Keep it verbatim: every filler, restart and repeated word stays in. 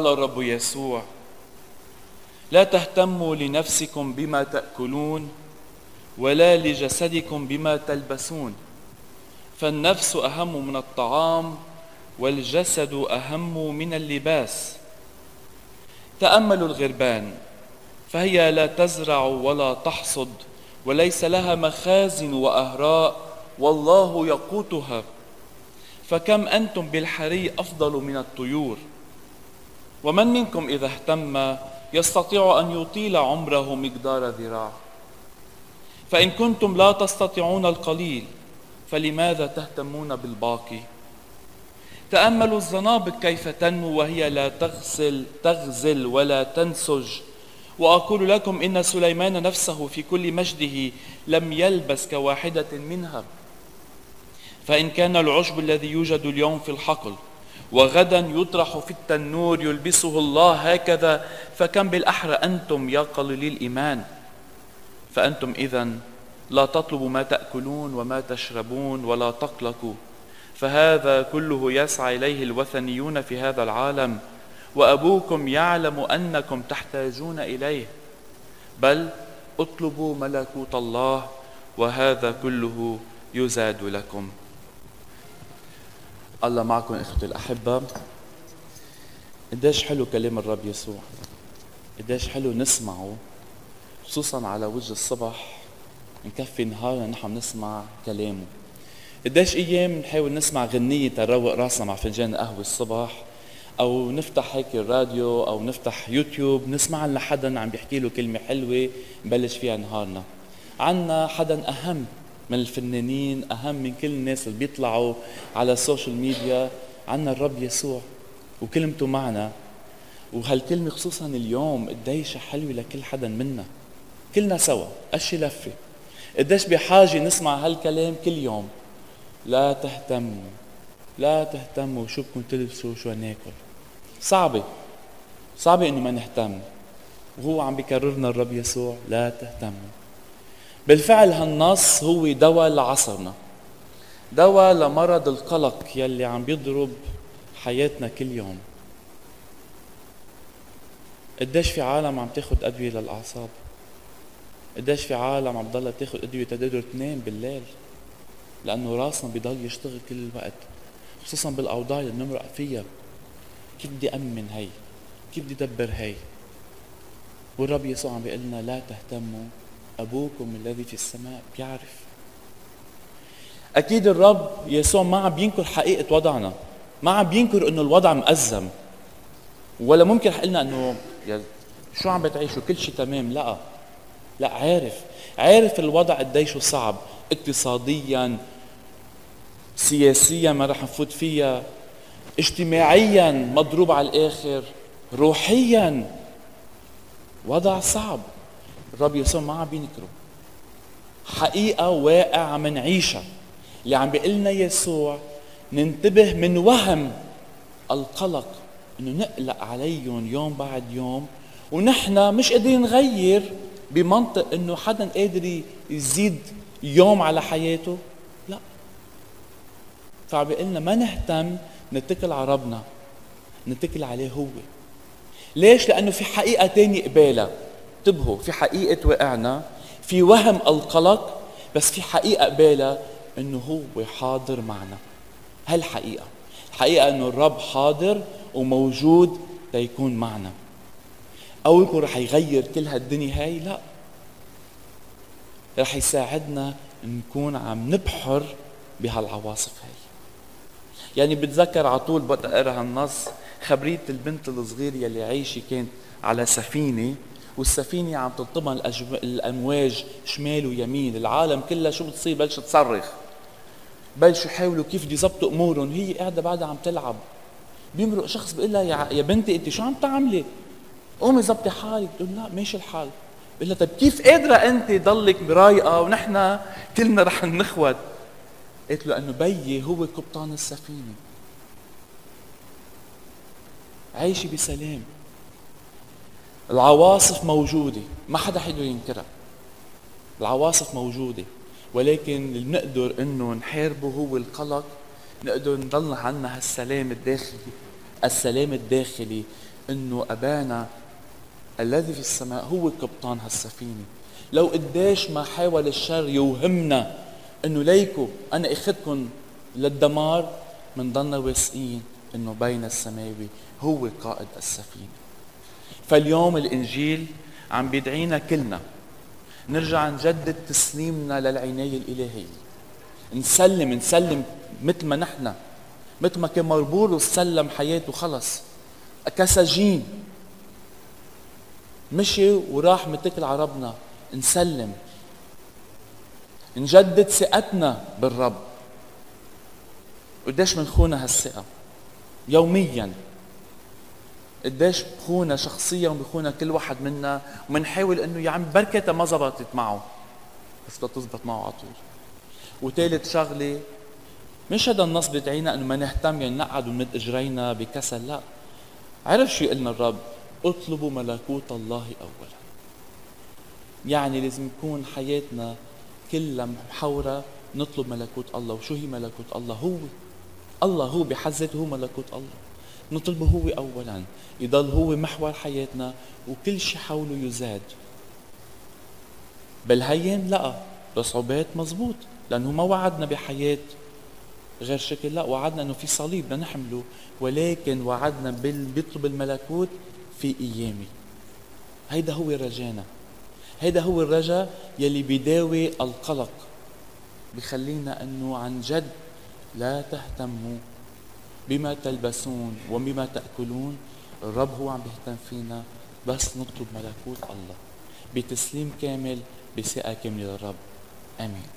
قال الرب يسوع: لا تهتموا لنفسكم بما تأكلون ولا لجسدكم بما تلبسون، فالنفس أهم من الطعام والجسد أهم من اللباس. تأملوا الغربان، فهي لا تزرع ولا تحصد، وليس لها مخازن وأهراء، والله يقوتها، فكم أنتم بالحري أفضل من الطيور. ومن منكم إذا اهتم يستطيع أن يطيل عمره مقدار ذراع؟ فإن كنتم لا تستطيعون القليل فلماذا تهتمون بالباقي؟ تأملوا الزنابق كيف تنمو وهي لا تغسل تغزل ولا تنسج، وأقول لكم إن سليمان نفسه في كل مجده لم يلبس كواحدة منها. فإن كان العشب الذي يوجد اليوم في الحقل وغدا يطرح في التنور يلبسه الله هكذا، فكم بالأحرى أنتم يا قليلي الإيمان. فأنتم إذن لا تطلبوا ما تأكلون وما تشربون ولا تقلقوا، فهذا كله يسعى إليه الوثنيون في هذا العالم، وأبوكم يعلم أنكم تحتاجون إليه. بل اطلبوا ملكوت الله وهذا كله يزاد لكم. الله معكم إخوتي الأحبة. قديش حلو كلام الرب يسوع، قديش حلو نسمعه، خصوصا على وجه الصبح، نكفي نهارنا نحن نسمع كلامه. قديش أيام نحاول نسمع غنية تروق راسنا مع فنجان قهوة الصبح، أو نفتح هيك الراديو أو نفتح يوتيوب نسمع لنا حدا عم بيحكي له كلمة حلوة نبلش فيها نهارنا. عنا حدا أهم من الفنانين، أهم من كل الناس اللي بيطلعوا على السوشيال ميديا، عنا الرب يسوع وكلمته معنا. وهالكلمة خصوصا اليوم قديش حلوة لكل حدا منا، كلنا سوا قش لفة. قديش بحاجة نسمع هالكلام كل يوم: لا تهتموا، لا تهتموا شو بكم تلبسوا شو ناكل. صعبة صعبة إنه ما نهتم، وهو عم بيكررنا الرب يسوع: لا تهتموا. بالفعل هالنص هو دواء لعصرنا، دواء لمرض القلق يلي عم بيضرب حياتنا كل يوم. قديش في عالم عم تاخد أدوية للأعصاب، قديش في عالم عم بضلها تاخد أدوية تقدر تنام بالليل، لأنه راسنا بضل يشتغل كل الوقت، خصوصا بالأوضاع اللي بنمرق فيها. كيف بدي أمن هي؟ كيف بدي دبر هي؟ والرب يسوع عم بيقول لنا: لا تهتموا، أبوكم الذي في السماء بيعرف. أكيد الرب يسوع ما عم بينكر حقيقة وضعنا، ما عم بينكر إنه الوضع مأزم، ولا ممكن حقلنا إنه شو عم بتعيشوا كل شيء تمام. لا لا، عارف عارف الوضع قديش صعب، اقتصاديا، سياسيا ما رح نفوت فيها، اجتماعيا مضروب على الآخر، روحيا وضع صعب. الرب يسوع ما عم بينكره، حقيقة واقع عم نعيشها. اللي عم بيقلنا يسوع ننتبه من وهم القلق، انه نقلق عليهم يوم بعد يوم ونحن مش قادرين نغير بمنطق انه حدا قادر يزيد يوم على حياته. لا، فعم بيقلنا ما نهتم، نتكل على ربنا، نتكل عليه هو. ليش؟ لأنه في حقيقة تاني قبالها. انتبهوا، في حقيقة واقعنا، في وهم القلق، بس في حقيقة قبالها انه هو حاضر معنا. هالحقيقة، الحقيقة انه الرب حاضر وموجود ليكون معنا. أولكم رح يغير كل هالدنيا هاي؟ لا، رح يساعدنا نكون عم نبحر بهالعواصف هاي. يعني بتذكر على طول بقى اقرا هالنص، خبرية البنت الصغيرة يلي عايشة كانت على سفينة، والسفينة عم تلطمها الأجو... الأمواج شمال ويمين، العالم كلها شو بتصير؟ بلشت تصرخ، بلشوا يحاولوا كيف بده يظبطوا أمورهم، هي قاعدة بعدها عم تلعب. بيمرق شخص بيقول لها: يا... يا بنتي أنت شو عم تعملي؟ قومي ظبطي حالك. بتقول: لا ماشي الحال. بقول لها: طيب كيف قادرة أنت ضلك رايقة ونحن كلنا رح نخوت؟ قالت له: لأنه بيي هو قبطان السفينة. عايشي بسلام، العواصف موجودة، ما حدا حيقدر ينكرها، العواصف موجودة، ولكن اللي بنقدر انه نحاربه هو القلق، نقدر نضل عنا هالسلام الداخلي، السلام الداخلي انه ابانا الذي في السماء هو قبطان هالسفينه. لو قديش ما حاول الشر يوهمنا انه ليكو انا اخذتكم للدمار، منضلنا واثقين انه بين السماوي هو قائد السفينه. فاليوم الانجيل عم بيدعينا كلنا نرجع نجدد تسليمنا للعنايه الالهيه، نسلم نسلم مثل ما نحن، مثل ما كان مربولوس سلم حياته خلص كسجين، مشي وراح متكل على ربنا. نسلم نجدد ثقتنا بالرب. قديش منخونا هالثقه يوميا، قديش بخونا شخصيا وبخونا كل واحد منا، ومنحاول انه يا عم بركتها ما زبطت معه بس بدها تزبط معه على طول. وثالث شغله، مش هذا النص بيدعينا انه ما نهتم يعني نقعد ونمد اجرينا بكسل، لا. عرف شو قلنا الرب؟ اطلبوا ملكوت الله اولا. يعني لازم يكون حياتنا كلها محوره نطلب ملكوت الله. وشو هي ملكوت الله؟ هو الله، هو بحد ذاته هو ملكوت الله، نطلبه هو اولا، يضل هو محور حياتنا وكل شيء حوله يزاد. بالهين لا، بصعوبات مزبوط، لانه ما وعدنا بحياه غير شكل، لا وعدنا انه في صليب بدنا نحمله، ولكن وعدنا بيطلب الملكوت في ايامي. هيدا هو رجانا، هيدا هو الرجا يلي بيداوي القلق، بخلينا انه عن جد لا تهتموا بما تلبسون وبما تاكلون. الرب هو عم بيهتم فينا، بس نطلب ملكوت الله بتسليم كامل بثقه كامله للرب. امين.